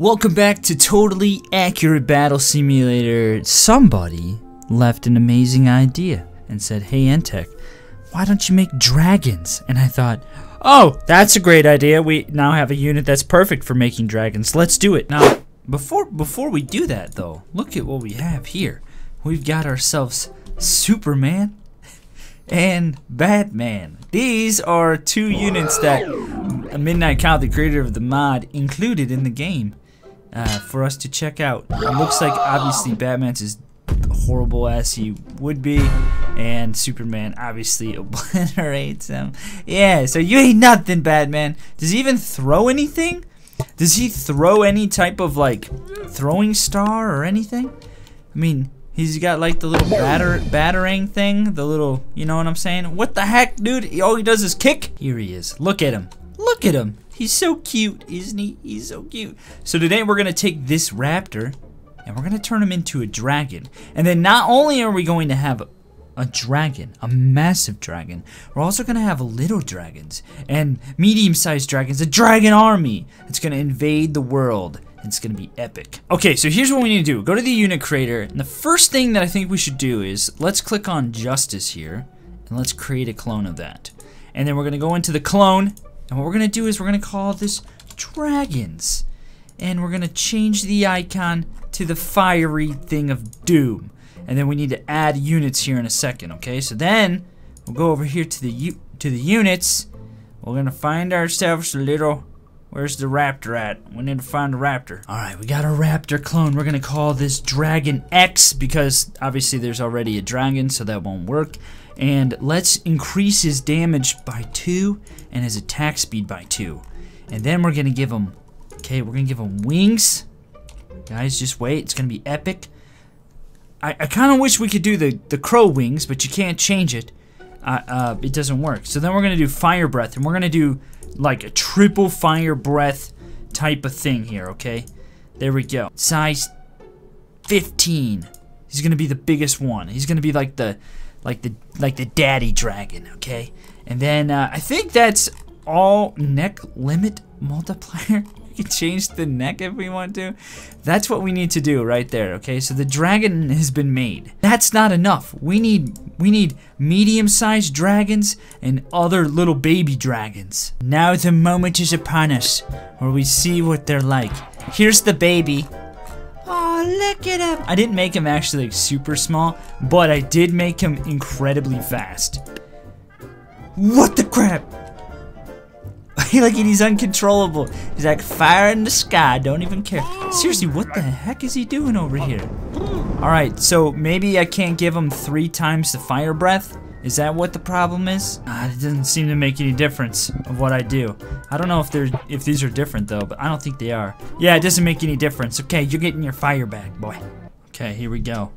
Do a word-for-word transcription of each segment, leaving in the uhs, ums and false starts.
Welcome back to Totally Accurate Battle Simulator. Somebody left an amazing idea and said, "Hey Entak, why don't you make dragons?" And I thought, oh, that's a great idea. We now have a unit that's perfect for making dragons. Let's do it. Now, before before we do that though, look at what we have here. We've got ourselves Superman and Batman. These are two units that Midnight Cow, the creator of the mod, included in the game. Uh, for us to check out. It looks like obviously Batman's as horrible as he would be, and Superman obviously obliterates him. Yeah, so you ain't nothing, Batman. Does he even throw anything? Does he throw any type of like throwing star or anything? I mean, he's got like the little batter batarang thing, the little, you know what I'm saying? What the heck, dude? All he does is kick. Here he is. Look at him. Look at him. He's so cute, isn't he? He's so cute. So today we're going to take this raptor and we're going to turn him into a dragon. And then not only are we going to have a, a dragon, a massive dragon, we're also going to have little dragons and medium-sized dragons, a dragon army. It's going to invade the world. It's going to be epic. Okay, so here's what we need to do. Go to the Unit Creator. And the first thing that I think we should do is let's click on Justice here and let's create a clone of that. And then we're going to go into the clone. And what we're going to do is we're going to call this Dragons. And we're going to change the icon to the fiery thing of doom. And then we need to add units here in a second, okay? So then, we'll go over here to the u to the units. We're going to find ourselves a little... Where's the raptor at? We need to find a raptor. Alright, we got a raptor clone. We're going to call this Dragon X because obviously there's already a dragon, so that won't work. And let's increase his damage by two and his attack speed by two. And then we're going to give him, okay, we're going to give him wings. Guys, just wait. It's going to be epic. I, I kind of wish we could do the, the crow wings, but you can't change it. Uh, uh, it doesn't work. So then we're going to do fire breath, and we're going to do like a triple fire breath type of thing here, okay? There we go. Size fifteen. He's going to be the biggest one. He's going to be like the... Like the like the daddy dragon, okay? And then uh, I think that's all neck limit multiplier. We can change the neck if we want to. That's what we need to do right there, okay? So the dragon has been made. That's not enough. We need we need medium-sized dragons and other little baby dragons. Now the moment is upon us, where we see what they're like. Here's the baby. Look at him! I didn't make him actually like super small, but I did make him incredibly fast. What the crap? Like he's uncontrollable. He's like fire in the sky, don't even care. Seriously, what the heck is he doing over here? Alright, so maybe I can't give him three times the fire breath? Is that what the problem is? Uh, it doesn't seem to make any difference of what I do. I don't know if they're if these are different though, but I don't think they are. Yeah, it doesn't make any difference. Okay, you're getting your fire back, boy. Okay, here we go.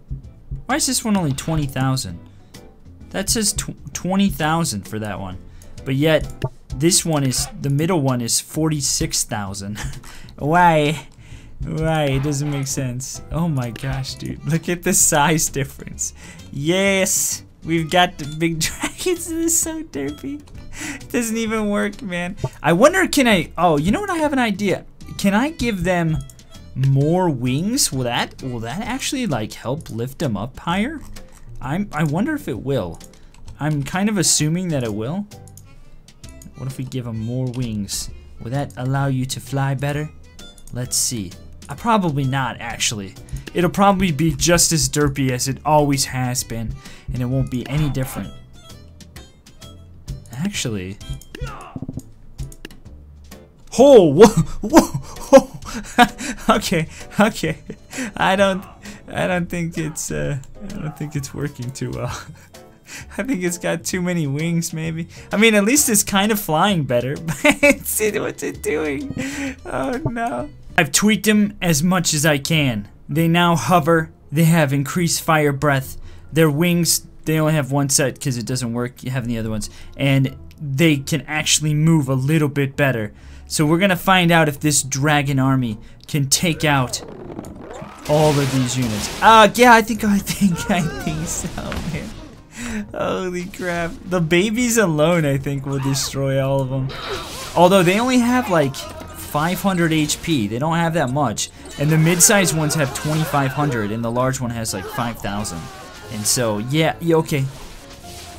Why is this one only twenty thousand? That says tw twenty thousand for that one, but yet this one is the middle one is forty-six thousand. Why? Right, it doesn't make sense. Oh my gosh, dude! Look at the size difference. Yes. We've got the big dragons. This is so derpy. It doesn't even work, man. I wonder, can I... Oh, you know what? I have an idea. Can I give them more wings? Will that will that actually, like, help lift them up higher? I'm, I wonder if it will. I'm kind of assuming that it will. What if we give them more wings? Will that allow you to fly better? Let's see. Uh, probably not, actually. It'll probably be just as derpy as it always has been, and it won't be any different. Actually... Oh, whoa, whoa, whoa. Okay, okay. I don't, I don't think it's, uh, I don't think it's working too well. I think it's got too many wings, maybe. I mean, at least it's kind of flying better, but it's, what's it doing? Oh, no. I've tweaked them as much as I can. They now hover, they have increased fire breath, their wings, they only have one set because it doesn't work having the other ones, and they can actually move a little bit better. So we're gonna find out if this dragon army can take out all of these units. Ah, uh, yeah, I think, I think, I think so, man. Holy crap. The babies alone, I think, will destroy all of them. Although they only have like five hundred H P. They don't have that much. And the mid-sized ones have twenty-five hundred, and the large one has like five thousand. And so, yeah, okay.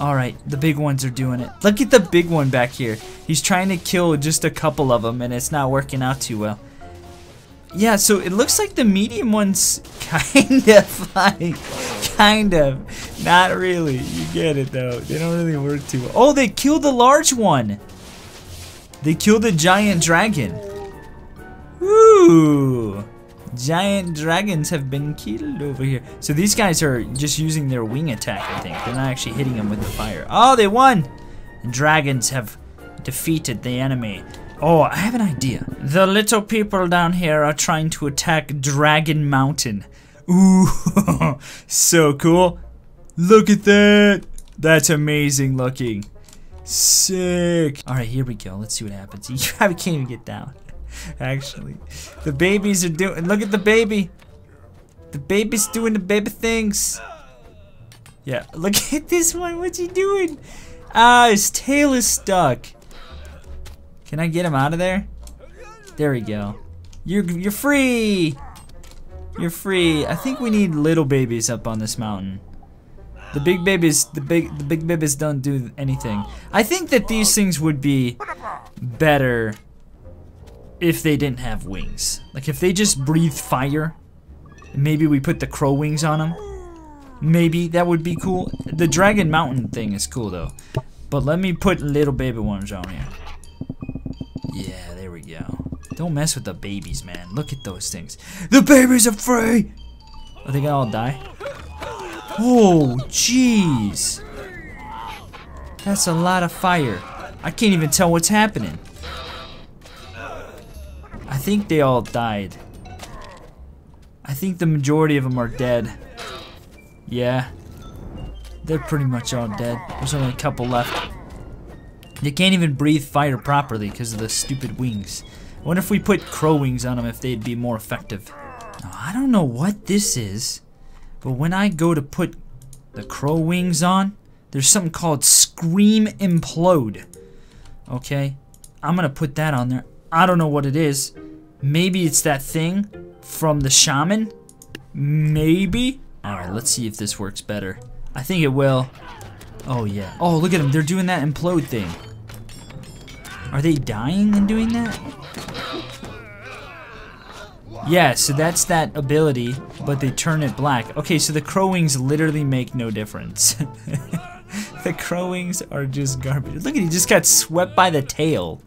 Alright, the big ones are doing it. Look at the big one back here. He's trying to kill just a couple of them, and it's not working out too well. Yeah, so it looks like the medium one's kind of like... Kind of. Not really. You get it, though. They don't really work too well. Oh, they killed the large one! They killed the giant dragon. Ooh! Giant dragons have been killed over here. So these guys are just using their wing attack, I think. They're not actually hitting them with the fire. Oh, they won! Dragons have defeated the enemy. Oh, I have an idea. The little people down here are trying to attack Dragon Mountain. Ooh, so cool. Look at that. That's amazing looking. Sick. Alright, here we go. Let's see what happens. You probably can't even get down. Actually, the babies are doing. Look at the baby. The baby's doing the baby things. Yeah, look at this one. What's he doing? Ah, his tail is stuck. Can I get him out of there? There we go. You're you're free. You're free. I think we need little babies up on this mountain. The big babies, the big the big babies don't do anything. I think that these things would be better if they didn't have wings. Like if they just breathed fire, maybe we put the crow wings on them. Maybe that would be cool. The Dragon Mountain thing is cool though. But let me put little baby ones on here. Yeah, there we go. Don't mess with the babies, man. Look at those things. The babies are free! Are they gonna all die? Oh, jeez. That's a lot of fire. I can't even tell what's happening. I think they all died. I think the majority of them are dead. Yeah. They're pretty much all dead. There's only a couple left. They can't even breathe fire properly because of the stupid wings. I wonder if we put crow wings on them if they'd be more effective. Now, I don't know what this is, but when I go to put the crow wings on, there's something called Scream Implode. Okay, I'm gonna put that on there. I don't know what it is. Maybe it's that thing from the shaman? Maybe? Alright, let's see if this works better. I think it will. Oh yeah. Oh, look at them. They're doing that implode thing. Are they dying and doing that? Yeah, so that's that ability, but they turn it black. Okay, so the crow wings literally make no difference. The crow wings are just garbage. Look at he just got swept by the tail.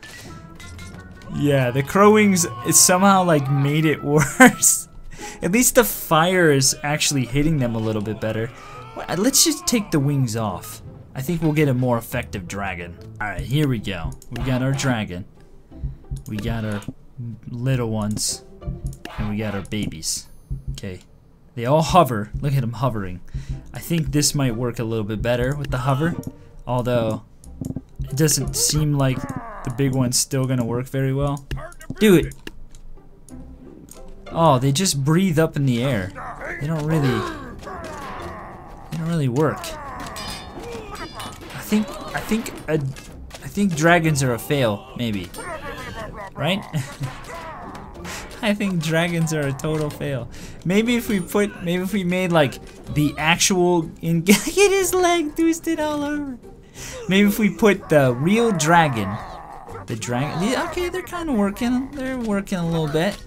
Yeah, the crow wings somehow like made it worse. At least the fire is actually hitting them a little bit better. Let's just take the wings off. I think we'll get a more effective dragon. Alright, here we go. We got our dragon. We got our little ones. And we got our babies. Okay. They all hover. Look at them hovering. I think this might work a little bit better with the hover. Although, it doesn't seem like the big one's still gonna work very well. Do it! Oh, they just breathe up in the air. They don't really... They don't really work. I think... I think... A, I think dragons are a fail, maybe. Right? I think dragons are a total fail. Maybe if we put... Maybe if we made, like, the actual... In get his leg twisted all over. Maybe if we put the real dragon... The dragon... Okay, they're kind of working. They're working a little bit.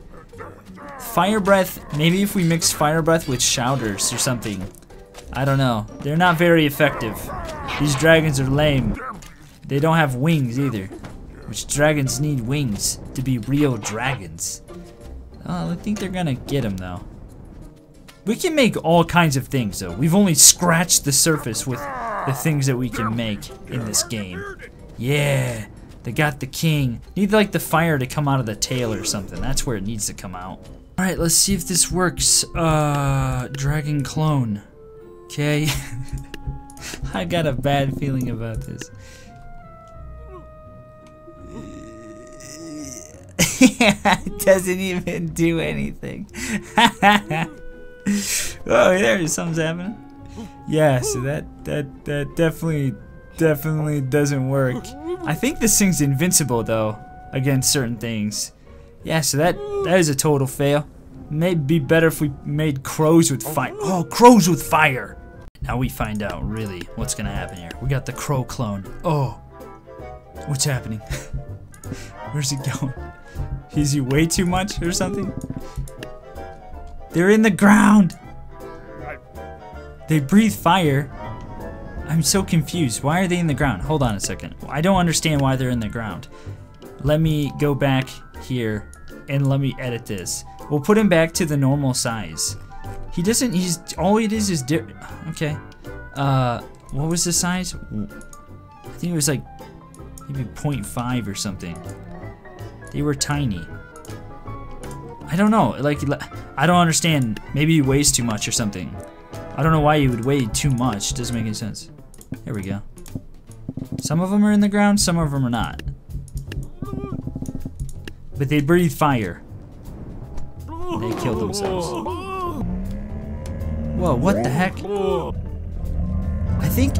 Fire breath. Maybe if we mix fire breath with shouters or something. I don't know. They're not very effective. These dragons are lame. They don't have wings either. Which dragons need wings to be real dragons. Oh, I think they're gonna get him though. We can make all kinds of things though. We've only scratched the surface with the things that we can make in this game. Yeah. They got the king. Need like the fire to come out of the tail or something. That's where it needs to come out. Alright, let's see if this works. Uh, dragon clone. Okay. I got a bad feeling about this. It doesn't even do anything. Oh, there, something's happening. Yeah, so that, that, that definitely... Definitely doesn't work. I think this thing's invincible though against certain things. Yeah, so that that is a total fail. Maybe be better if we made crows with fire. Oh, crows with fire! Now we find out really what's gonna happen here. We got the crow clone. Oh, what's happening? Where's he going? Is he way too much or something? They're in the ground. They breathe fire. I'm so confused. Why are they in the ground? Hold on a second. I don't understand why they're in the ground. Let me go back here and let me edit this. We'll put him back to the normal size. He doesn't, he's, all it is is, di okay. Uh, what was the size? I think it was like maybe point five or something. They were tiny. I don't know, like, I don't understand. Maybe he weighs too much or something. I don't know why he would weigh too much, it doesn't make any sense. There we go. Some of them are in the ground, some of them are not. But they breathe fire. They kill themselves. Whoa, what the heck? I think...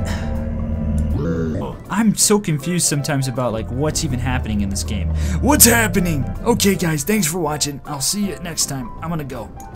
I'm so confused sometimes about like what's even happening in this game. What's happening? Okay guys, thanks for watching. I'll see you next time. I'm gonna go.